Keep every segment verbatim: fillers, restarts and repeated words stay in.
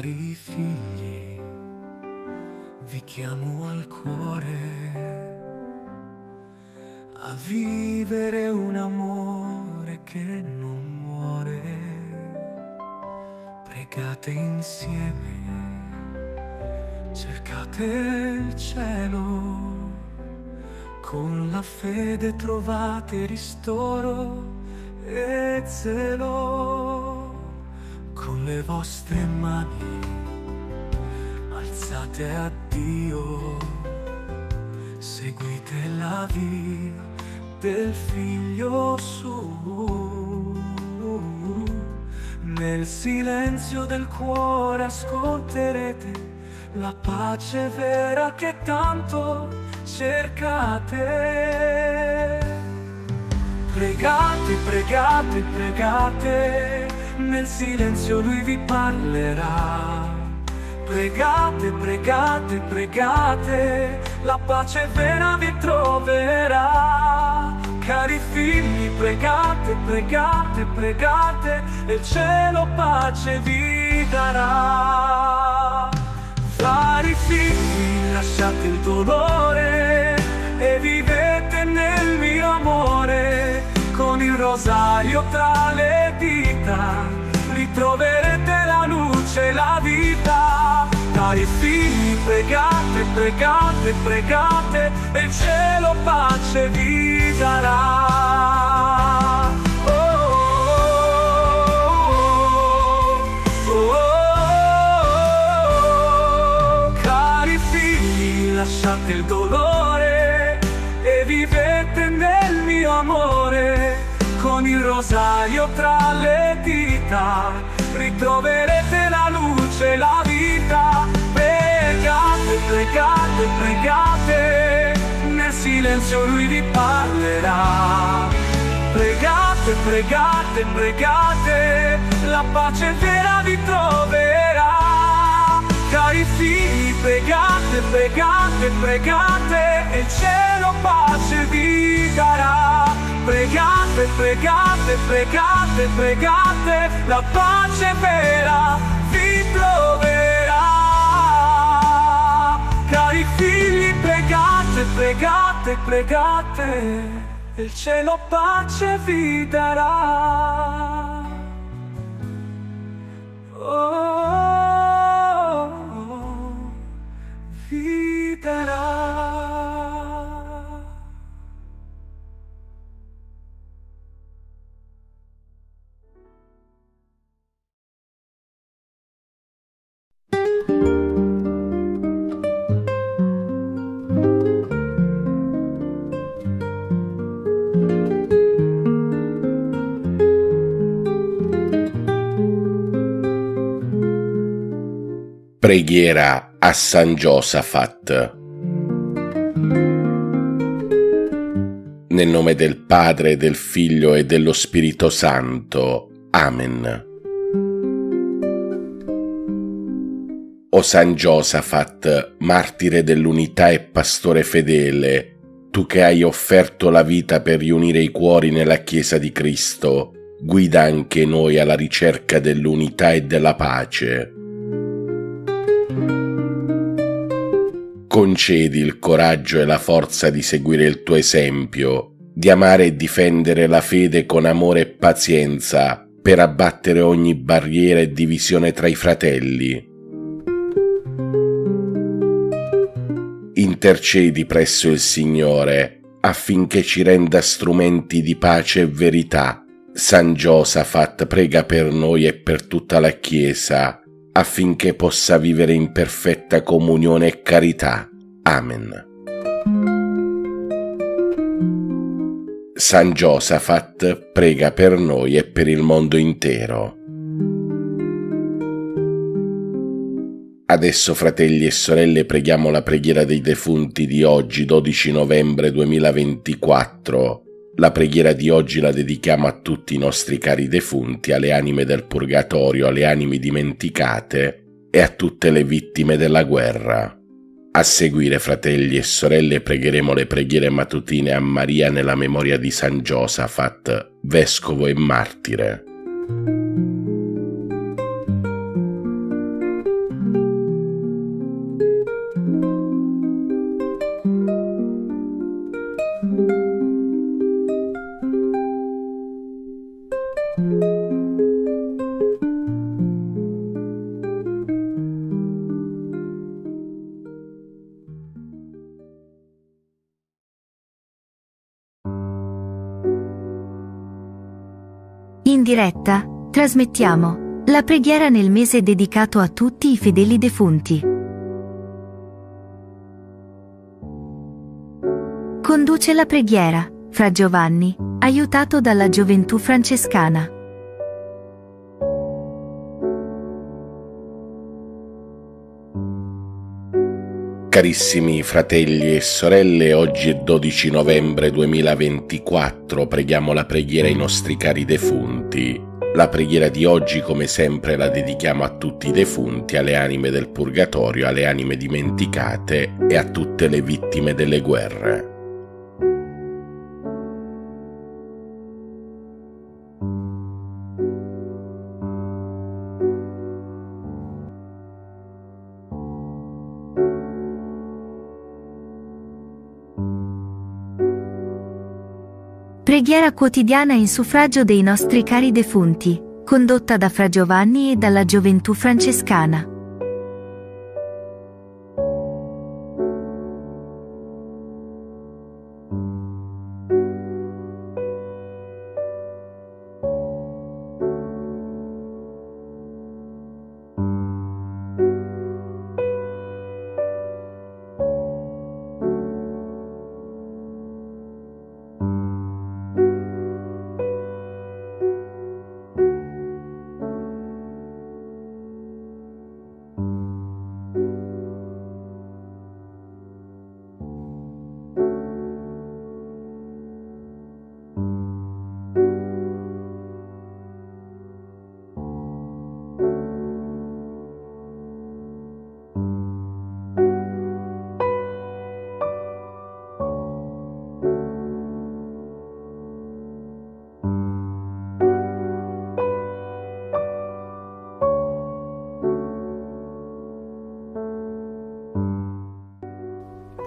cari figli, vi chiamo al cuore, a vivere un amore che non muore. Pregate insieme, cercate il cielo, con la fede trovate ristoro e zelo. Con le vostre mani alzate a Dio, seguite la via del Figlio suo. Nel silenzio del cuore ascolterete la pace vera che tanto cercate. Pregate, pregate, pregate, nel silenzio Lui vi parlerà. Pregate, pregate, pregate, la pace vera vi troverà. Cari figli, pregate, pregate, pregate, e il cielo pace vi darà. Cari figli, lasciate il dolore e vivete nel mio amore, con il rosario tra le dita ritroverete la luce e la vita. Cari figli, pregate, pregate, pregate, e il cielo pace vi darà. Oh, oh, oh, oh, oh, oh. Cari figli, lasciate il dolore, vivete nel mio amore, con il rosario tra le dita ritroverete la luce e la vita. Pregate, pregate, pregate, nel silenzio Lui vi parlerà. Pregate, pregate, pregate, la pace vera vi troverà. Cari figli, pregate, pregate, pregate, e il cielo pace vi darà. Pregate, pregate, pregate, pregate, la pace vera vi troverà. Cari figli, pregate, pregate, pregate, e il cielo pace vi darà. Oh. Preghiera a San Giosafat. Nel nome del Padre, del Figlio e dello Spirito Santo. Amen. O San Giosafat, martire dell'unità e pastore fedele, tu che hai offerto la vita per riunire i cuori nella Chiesa di Cristo, guida anche noi alla ricerca dell'unità e della pace. Concedi il coraggio e la forza di seguire il tuo esempio, di amare e difendere la fede con amore e pazienza per abbattere ogni barriera e divisione tra i fratelli. Intercedi presso il Signore affinché ci renda strumenti di pace e verità. San Giosafat prega per noi e per tutta la Chiesa, affinché possa vivere in perfetta comunione e carità. Amen. San Giosafat prega per noi e per il mondo intero. Adesso, fratelli e sorelle, preghiamo la preghiera dei defunti di oggi, dodici novembre duemilaventiquattro. La preghiera di oggi la dedichiamo a tutti i nostri cari defunti, alle anime del purgatorio, alle anime dimenticate e a tutte le vittime della guerra. A seguire, fratelli e sorelle, pregheremo le preghiere mattutine a Maria nella memoria di San Giosafat, vescovo e martire. diretta, trasmettiamo la preghiera nel mese dedicato a tutti i fedeli defunti. Conduce la preghiera Fra Giovanni, aiutato dalla gioventù francescana. Carissimi fratelli e sorelle, oggi è dodici novembre duemilaventiquattro, preghiamo la preghiera ai nostri cari defunti. La preghiera di oggi, come sempre, la dedichiamo a tutti i defunti, alle anime del purgatorio, alle anime dimenticate e a tutte le vittime delle guerre. Preghiera quotidiana in suffragio dei nostri cari defunti, condotta da Fra Giovanni e dalla gioventù francescana.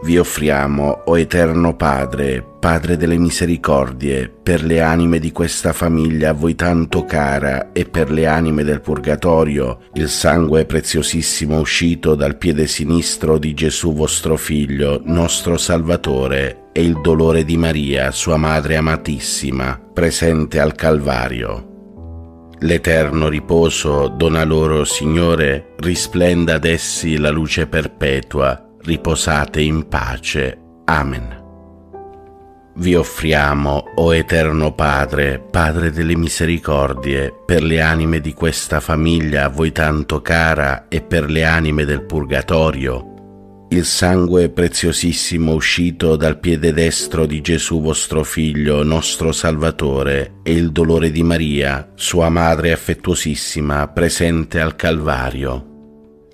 Vi offriamo, o Eterno Padre, Padre delle misericordie, per le anime di questa famiglia a voi tanto cara e per le anime del purgatorio, il sangue preziosissimo uscito dal piede sinistro di Gesù vostro Figlio, nostro Salvatore, e il dolore di Maria, sua Madre amatissima, presente al Calvario. L'eterno riposo dona loro, Signore, risplenda ad essi la luce perpetua. Riposate in pace. Amen. Vi offriamo, o Eterno Padre, Padre delle misericordie, per le anime di questa famiglia a voi tanto cara e per le anime del purgatorio, il sangue preziosissimo uscito dal piede destro di Gesù vostro Figlio, nostro Salvatore, e il dolore di Maria, sua Madre affettuosissima, presente al Calvario.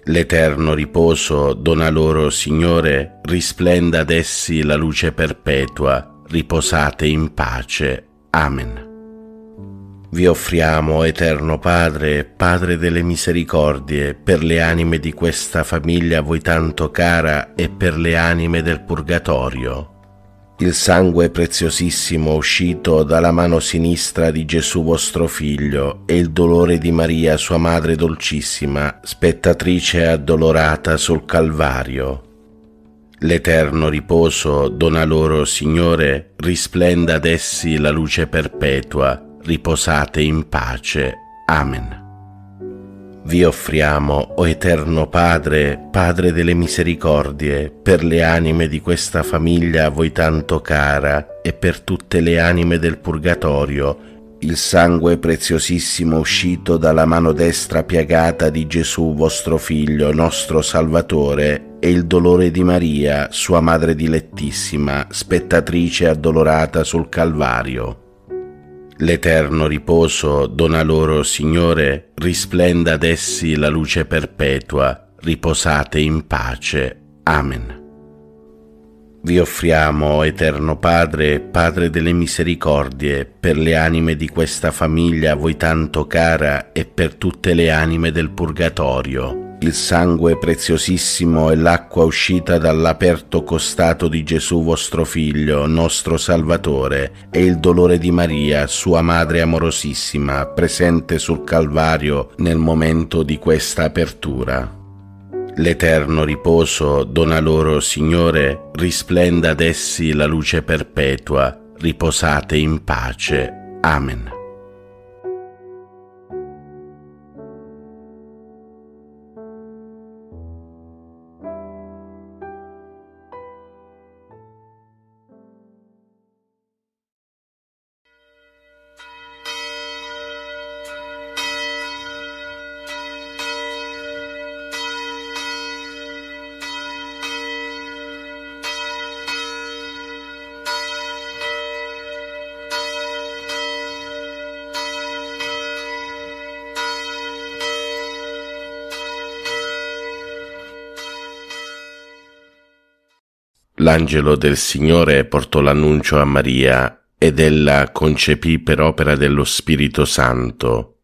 L'eterno riposo dona loro, Signore, risplenda ad essi la luce perpetua. Riposate in pace. Amen. Vi offriamo, Eterno Padre, Padre delle misericordie, per le anime di questa famiglia a voi tanto cara e per le anime del purgatorio, il sangue preziosissimo uscito dalla mano sinistra di Gesù vostro Figlio e il dolore di Maria, sua Madre dolcissima, spettatrice addolorata sul Calvario. L'eterno riposo dona loro, Signore, risplenda ad essi la luce perpetua. Riposate in pace. Amen. Vi offriamo, o Eterno Padre, Padre delle misericordie, per le anime di questa famiglia a voi tanto cara e per tutte le anime del purgatorio, il sangue preziosissimo uscito dalla mano destra piagata di Gesù vostro Figlio, nostro Salvatore, e il dolore di Maria, sua Madre dilettissima, spettatrice addolorata sul Calvario. L'eterno riposo dona loro, Signore, risplenda ad essi la luce perpetua. Riposate in pace. Amen. Vi offriamo, Eterno Padre, Padre delle misericordie, per le anime di questa famiglia a voi tanto cara e per tutte le anime del purgatorio, il sangue preziosissimo e l'acqua uscita dall'aperto costato di Gesù vostro Figlio, nostro Salvatore, e il dolore di Maria, sua Madre amorosissima, presente sul Calvario nel momento di questa apertura. L'eterno riposo dona loro, Signore, risplenda ad essi la luce perpetua. Riposate in pace. Amen. L'angelo del Signore portò l'annuncio a Maria, ed ella concepì per opera dello Spirito Santo.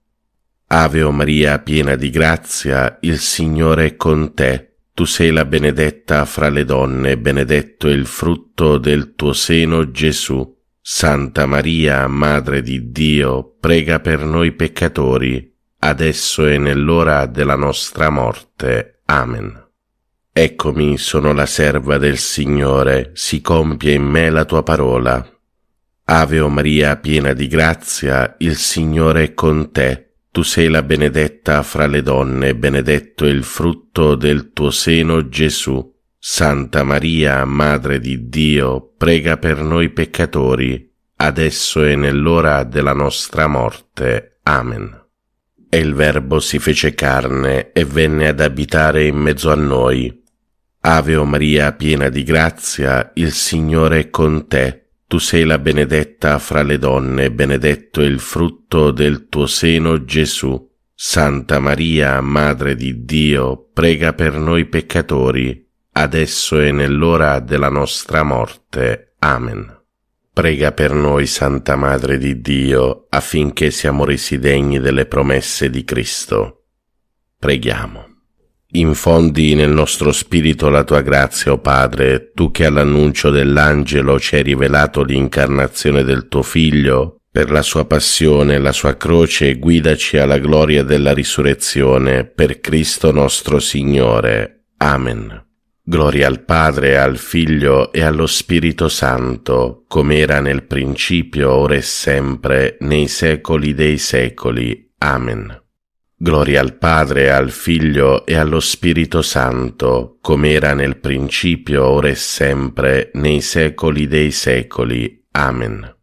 Ave o Maria, piena di grazia, il Signore è con te. Tu sei la benedetta fra le donne, benedetto è il frutto del tuo seno, Gesù. Santa Maria, Madre di Dio, prega per noi peccatori, adesso e nell'ora della nostra morte. Amen. Eccomi, sono la serva del Signore, si compia in me la tua parola. Ave o Maria, piena di grazia, il Signore è con te. Tu sei la benedetta fra le donne, benedetto è il frutto del tuo seno, Gesù. Santa Maria, Madre di Dio, prega per noi peccatori, adesso e nell'ora della nostra morte. Amen. E il Verbo si fece carne e venne ad abitare in mezzo a noi. Ave o Maria, piena di grazia, il Signore è con te. Tu sei la benedetta fra le donne, benedetto è il frutto del tuo seno, Gesù. Santa Maria, Madre di Dio, prega per noi peccatori, adesso e nell'ora della nostra morte. Amen. Prega per noi, Santa Madre di Dio, affinché siamo resi degni delle promesse di Cristo. Preghiamo. Infondi nel nostro spirito la tua grazia, o Padre, tu che all'annuncio dell'angelo ci hai rivelato l'incarnazione del tuo Figlio, per la sua passione e la sua croce guidaci alla gloria della risurrezione, per Cristo nostro Signore. Amen. Gloria al Padre, al Figlio e allo Spirito Santo, come era nel principio, ora e sempre, nei secoli dei secoli. Amen. Gloria al Padre, al Figlio e allo Spirito Santo, come era nel principio, ora e sempre, nei secoli dei secoli. Amen.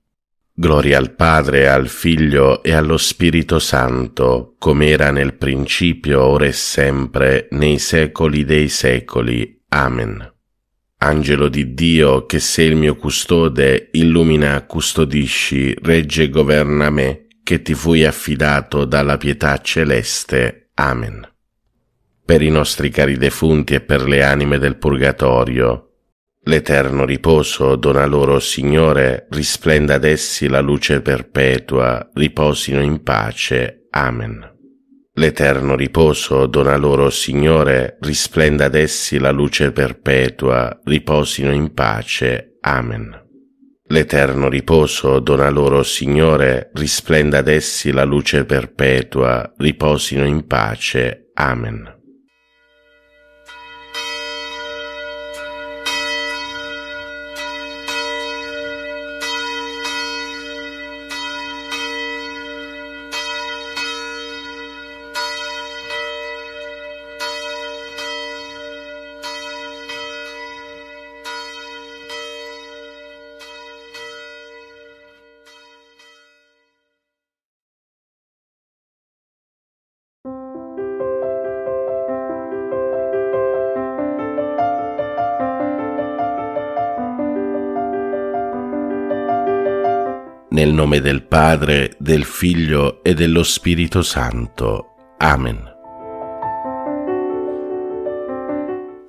Gloria al Padre, al Figlio e allo Spirito Santo, come era nel principio, ora e sempre, nei secoli dei secoli. Amen. Angelo di Dio, che sei il mio custode, illumina, custodisci, regge e governa me, che ti fui affidato dalla pietà celeste. Amen. Per i nostri cari defunti e per le anime del purgatorio, l'eterno riposo dona loro, Signore, risplenda ad essi la luce perpetua, riposino in pace. Amen. L'eterno riposo dona loro, Signore, risplenda ad essi la luce perpetua, riposino in pace. Amen. L'eterno riposo dona loro, Signore, risplenda ad essi la luce perpetua, riposino in pace. Amen. Nel nome del Padre, del Figlio e dello Spirito Santo. Amen.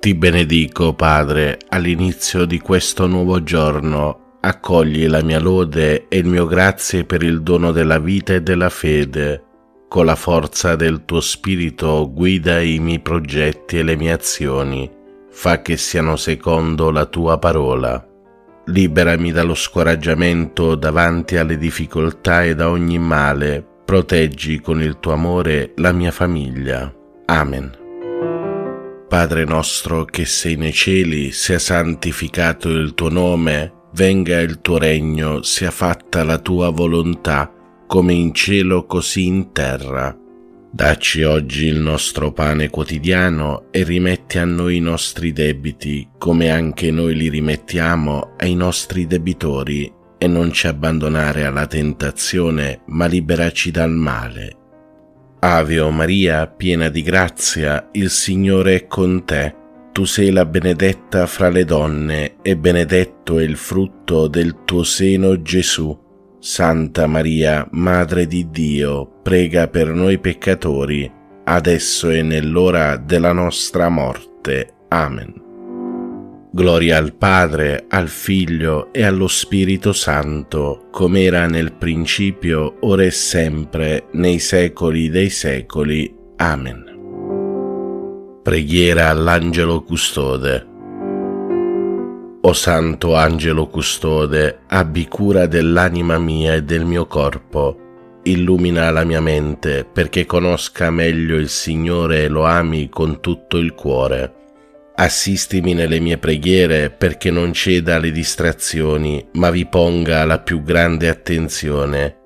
Ti benedico, Padre, all'inizio di questo nuovo giorno. Accogli la mia lode e il mio grazie per il dono della vita e della fede. Con la forza del tuo Spirito guida i miei progetti e le mie azioni. Fa che siano secondo la tua parola. Liberami dallo scoraggiamento davanti alle difficoltà e da ogni male. Proteggi con il tuo amore la mia famiglia. Amen. Padre nostro che sei nei cieli, sia santificato il tuo nome, venga il tuo regno, sia fatta la tua volontà, come in cielo così in terra. Dacci oggi il nostro pane quotidiano e rimetti a noi i nostri debiti, come anche noi li rimettiamo ai nostri debitori, e non ci abbandonare alla tentazione, ma liberaci dal male. Ave o Maria, piena di grazia, il Signore è con te. Tu sei la benedetta fra le donne, e benedetto è il frutto del tuo seno, Gesù. Santa Maria, Madre di Dio, prega per noi peccatori, adesso e nell'ora della nostra morte. Amen. Gloria al Padre, al Figlio e allo Spirito Santo, come era nel principio, ora e sempre, nei secoli dei secoli. Amen. Preghiera all'Angelo Custode. O Santo Angelo Custode, abbi cura dell'anima mia e del mio corpo. Illumina la mia mente, perché conosca meglio il Signore e lo ami con tutto il cuore. Assistimi nelle mie preghiere, perché non ceda alle distrazioni, ma vi ponga la più grande attenzione.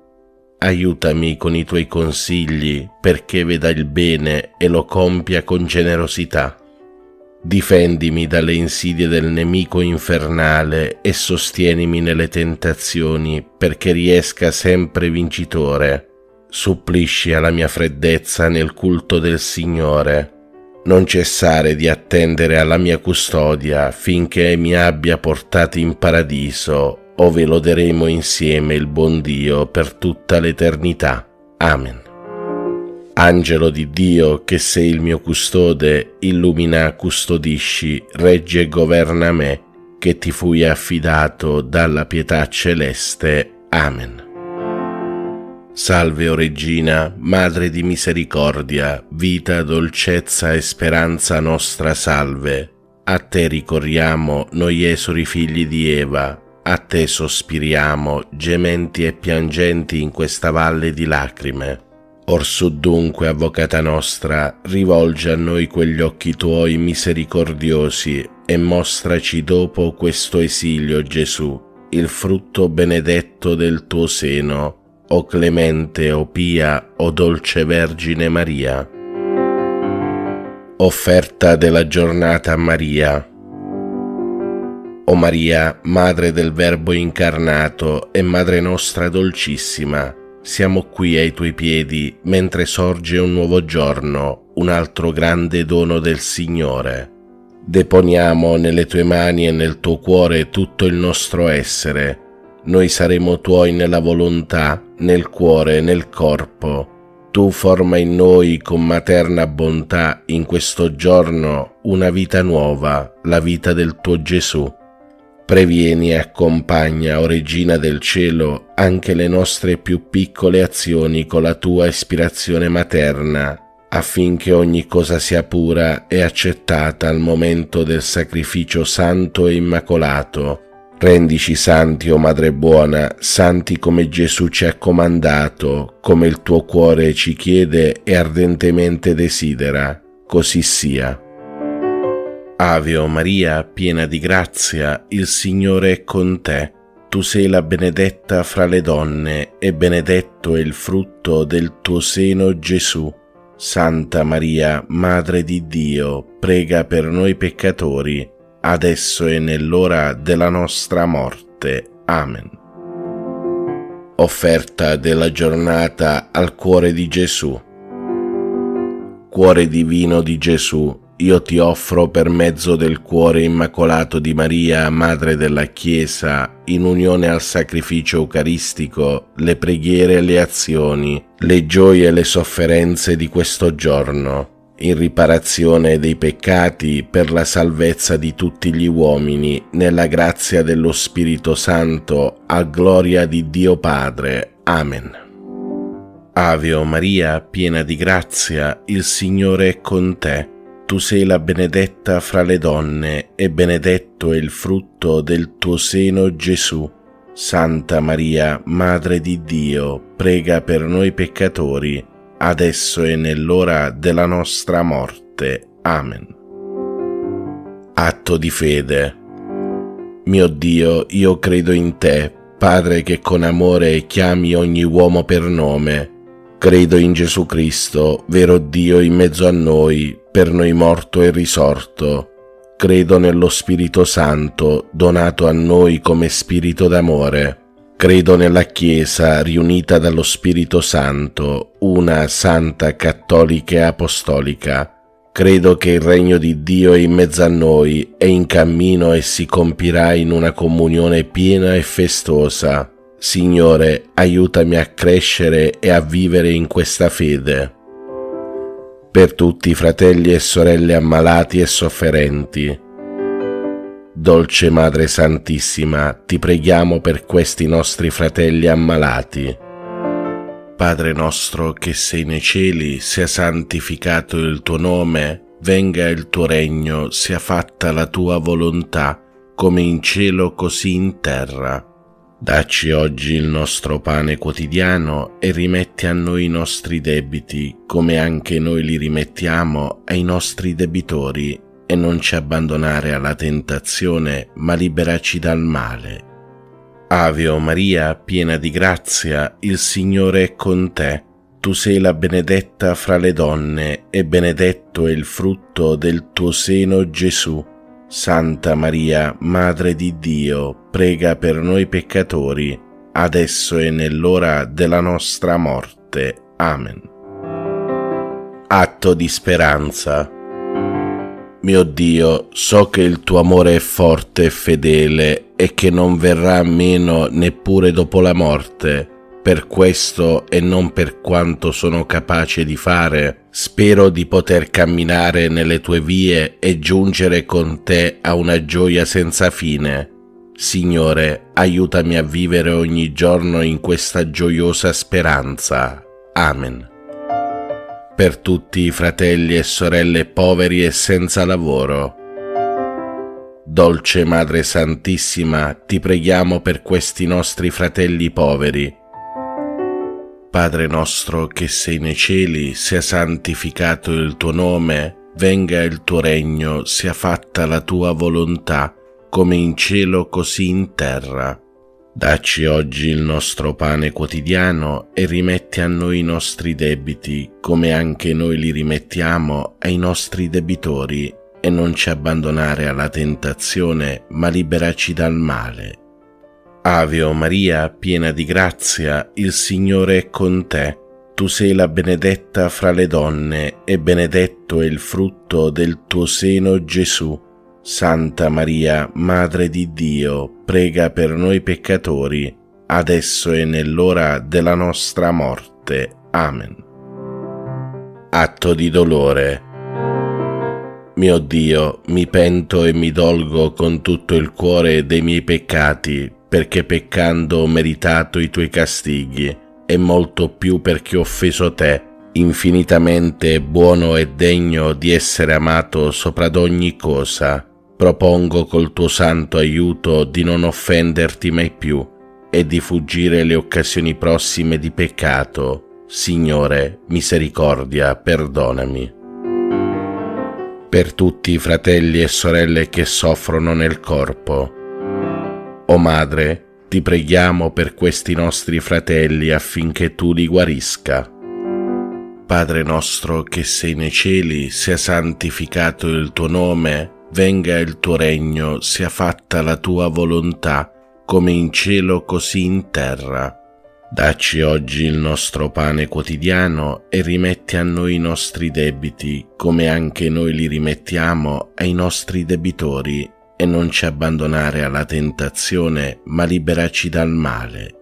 Aiutami con i tuoi consigli, perché veda il bene e lo compia con generosità. Difendimi dalle insidie del nemico infernale e sostienimi nelle tentazioni, perché riesca sempre vincitore. Supplisci alla mia freddezza nel culto del Signore. Non cessare di attendere alla mia custodia finché mi abbia portati in paradiso, ove loderemo insieme il buon Dio per tutta l'eternità. Amen. Angelo di Dio, che sei il mio custode, illumina, custodisci, regge e governa me, che ti fui affidato dalla pietà celeste. Amen. Salve, o Regina, Madre di misericordia, vita, dolcezza e speranza nostra, salve. A te ricorriamo, noi esori figli di Eva, a te sospiriamo, gementi e piangenti in questa valle di lacrime. Orsù dunque, Avvocata nostra, rivolge a noi quegli occhi tuoi misericordiosi e mostraci dopo questo esilio, Gesù, il frutto benedetto del tuo seno, o clemente, o pia, o dolce Vergine Maria. Offerta della giornata a Maria. O Maria, Madre del Verbo incarnato e Madre nostra dolcissima, siamo qui ai tuoi piedi mentre sorge un nuovo giorno, un altro grande dono del Signore. Deponiamo nelle tue mani e nel tuo cuore tutto il nostro essere. Noi saremo tuoi nella volontà, nel cuore, nel corpo. Tu forma in noi con materna bontà in questo giorno una vita nuova, la vita del tuo Gesù. Previeni e accompagna, o Regina del Cielo, anche le nostre più piccole azioni con la tua ispirazione materna, affinché ogni cosa sia pura e accettata al momento del sacrificio santo e immacolato. Rendici santi, o Madre buona, santi come Gesù ci ha comandato, come il tuo cuore ci chiede e ardentemente desidera. Così sia. Ave o Maria, piena di grazia, il Signore è con te. Tu sei la benedetta fra le donne, e benedetto è il frutto del tuo seno, Gesù. Santa Maria, Madre di Dio, prega per noi peccatori, adesso e nell'ora della nostra morte. Amen. Offerta della giornata al cuore di Gesù. Cuore divino di Gesù, io ti offro per mezzo del cuore immacolato di Maria, Madre della Chiesa, in unione al sacrificio eucaristico, le preghiere e le azioni, le gioie e le sofferenze di questo giorno, in riparazione dei peccati per la salvezza di tutti gli uomini, nella grazia dello Spirito Santo, a gloria di Dio Padre. Amen. Ave o Maria, piena di grazia, il Signore è con te. Tu sei la benedetta fra le donne, e benedetto è il frutto del tuo seno, Gesù. Santa Maria, Madre di Dio, prega per noi peccatori, adesso e nell'ora della nostra morte. Amen. Atto di fede. Mio Dio, io credo in te, Padre che con amore chiami ogni uomo per nome. Credo in Gesù Cristo, vero Dio in mezzo a noi, per noi morto e risorto. Credo nello Spirito Santo, donato a noi come Spirito d'amore. Credo nella Chiesa riunita dallo Spirito Santo, una santa, cattolica e apostolica. Credo che il regno di Dio è in mezzo a noi, è in cammino e si compirà in una comunione piena e festosa. Signore, aiutami a crescere e a vivere in questa fede. Per tutti i fratelli e sorelle ammalati e sofferenti. Dolce Madre Santissima, ti preghiamo per questi nostri fratelli ammalati. Padre nostro che sei nei cieli, sia santificato il tuo nome, venga il tuo regno, sia fatta la tua volontà, come in cielo così in terra. Dacci oggi il nostro pane quotidiano e rimetti a noi i nostri debiti, come anche noi li rimettiamo ai nostri debitori, e non ci abbandonare alla tentazione, ma liberaci dal male. Ave o Maria, piena di grazia, il Signore è con te. Tu sei la benedetta fra le donne, e benedetto è il frutto del tuo seno, Gesù. Santa Maria, Madre di Dio, prega per noi peccatori, adesso e nell'ora della nostra morte. Amen. Atto di speranza. Mio Dio, so che il tuo amore è forte e fedele e che non verrà meno neppure dopo la morte. Per questo, e non per quanto sono capace di fare, spero di poter camminare nelle tue vie e giungere con te a una gioia senza fine. Signore, aiutami a vivere ogni giorno in questa gioiosa speranza. Amen. Per tutti i fratelli e sorelle poveri e senza lavoro. Dolce Madre Santissima, ti preghiamo per questi nostri fratelli poveri. Padre nostro che sei nei cieli, sia santificato il tuo nome, venga il tuo regno, sia fatta la tua volontà, come in cielo così in terra. Dacci oggi il nostro pane quotidiano e rimetti a noi i nostri debiti, come anche noi li rimettiamo ai nostri debitori, e non ci abbandonare alla tentazione, ma liberaci dal male. Ave o Maria, piena di grazia, il Signore è con te. Tu sei la benedetta fra le donne, e benedetto è il frutto del tuo seno, Gesù. Santa Maria, Madre di Dio, prega per noi peccatori, adesso e nell'ora della nostra morte. Amen. Atto di dolore. Mio Dio, mi pento e mi dolgo con tutto il cuore dei miei peccati, perché peccando ho meritato i tuoi castighi, e molto più perché ho offeso te, infinitamente buono e degno di essere amato sopra ad ogni cosa. Propongo col tuo santo aiuto di non offenderti mai più, e di fuggire le occasioni prossime di peccato. Signore, misericordia, perdonami. Per tutti i fratelli e sorelle che soffrono nel corpo. O Madre, ti preghiamo per questi nostri fratelli affinché tu li guarisca. Padre nostro che sei nei cieli, sia santificato il tuo nome, venga il tuo regno, sia fatta la tua volontà, come in cielo così in terra. Dacci oggi il nostro pane quotidiano e rimetti a noi i nostri debiti, come anche noi li rimettiamo ai nostri debitori, e non ci abbandonare alla tentazione, ma liberaci dal male.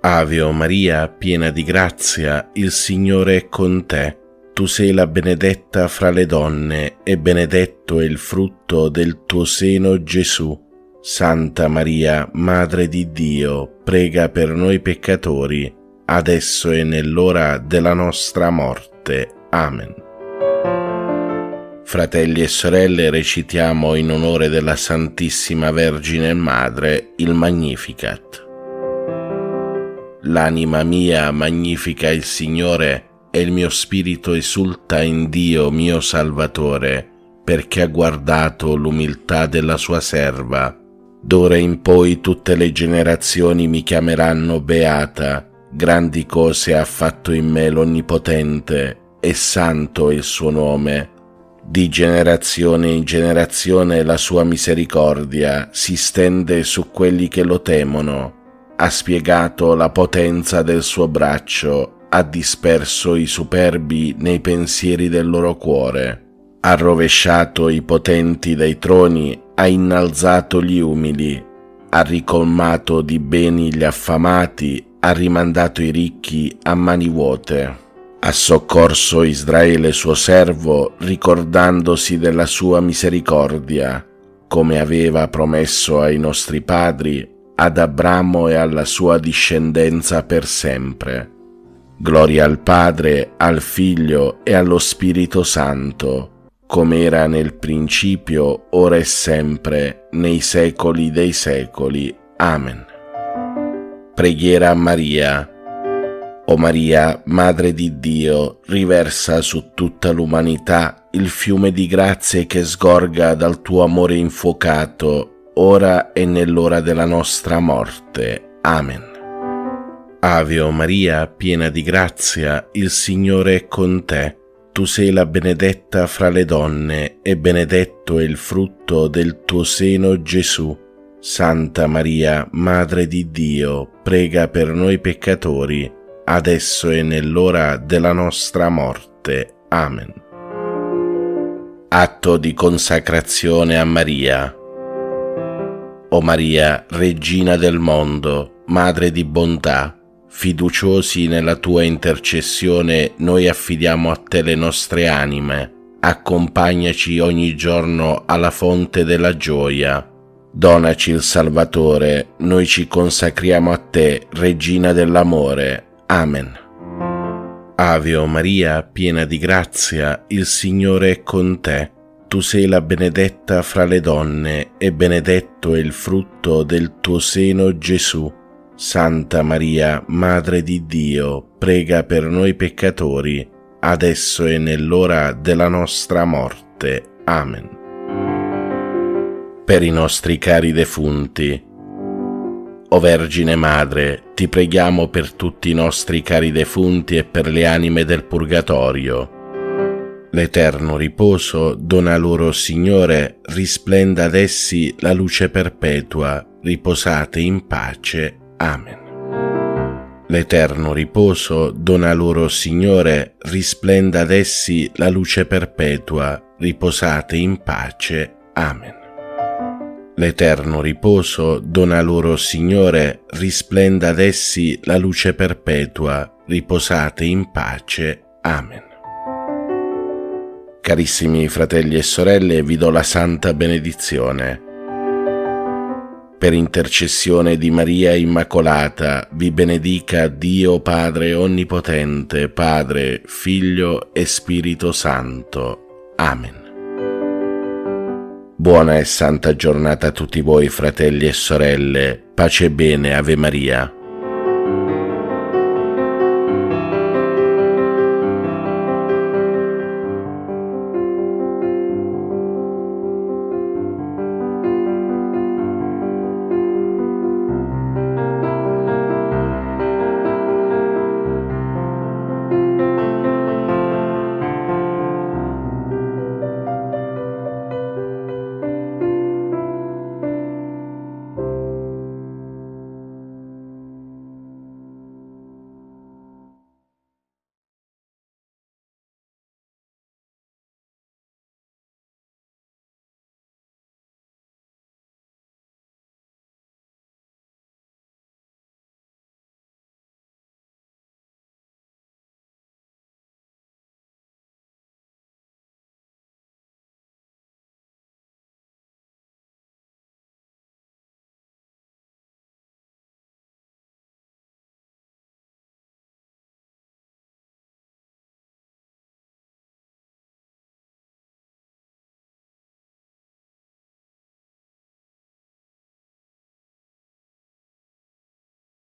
Ave o Maria, piena di grazia, il Signore è con te. Tu sei la benedetta fra le donne, e benedetto è il frutto del tuo seno, Gesù. Santa Maria, Madre di Dio, prega per noi peccatori, adesso e nell'ora della nostra morte. Amen. Fratelli e sorelle, recitiamo in onore della Santissima Vergine Madre il Magnificat. L'anima mia magnifica il Signore, e il mio spirito esulta in Dio mio Salvatore, perché ha guardato l'umiltà della sua serva. D'ora in poi tutte le generazioni mi chiameranno beata. Grandi cose ha fatto in me l'Onnipotente, e santo è il suo nome. Di generazione in generazione la sua misericordia si stende su quelli che lo temono. Ha spiegato la potenza del suo braccio, ha disperso i superbi nei pensieri del loro cuore. Ha rovesciato i potenti dai troni, ha innalzato gli umili. Ha ricolmato di beni gli affamati, ha rimandato i ricchi a mani vuote. Ha soccorso Israele suo servo, ricordandosi della sua misericordia. come aveva promesso ai nostri padri, ad Abramo e alla sua discendenza per sempre. Gloria al Padre, al Figlio e allo Spirito Santo, come era nel principio, ora e sempre, nei secoli dei secoli. Amen. Preghiera a Maria. O Maria, Madre di Dio, riversa su tutta l'umanità il fiume di grazie che sgorga dal tuo amore infuocato, ora e nell'ora della nostra morte. Amen. Ave o Maria, piena di grazia, il Signore è con te. Tu sei la benedetta fra le donne, e benedetto è il frutto del tuo seno, Gesù. Santa Maria, Madre di Dio, prega per noi peccatori, adesso e nell'ora della nostra morte. Amen. Atto di consacrazione a Maria. O Maria, Regina del mondo, Madre di bontà, fiduciosi nella tua intercessione, noi affidiamo a te le nostre anime. Accompagnaci ogni giorno alla fonte della gioia. Donaci il Salvatore, noi ci consacriamo a te, Regina dell'amore. Amen. Ave o Maria, piena di grazia, il Signore è con te. Tu sei la benedetta fra le donne, e benedetto è il frutto del tuo seno, Gesù. Santa Maria, Madre di Dio, prega per noi peccatori, adesso e nell'ora della nostra morte. Amen. Per i nostri cari defunti. O Vergine Madre, ti preghiamo per tutti i nostri cari defunti e per le anime del Purgatorio. L'eterno riposo dona loro, Signore, risplenda ad essi la luce perpetua. Riposate in pace. Amen. L'eterno riposo dona loro, Signore, risplenda ad essi la luce perpetua. Riposate in pace. Amen. L'eterno riposo dona loro, Signore, risplenda ad essi la luce perpetua. Riposate in pace. Amen. Carissimi fratelli e sorelle, vi do la santa benedizione. Per intercessione di Maria Immacolata, vi benedica Dio Padre Onnipotente, Padre, Figlio e Spirito Santo. Amen. Buona e santa giornata a tutti voi, fratelli e sorelle. Pace e bene, Ave Maria.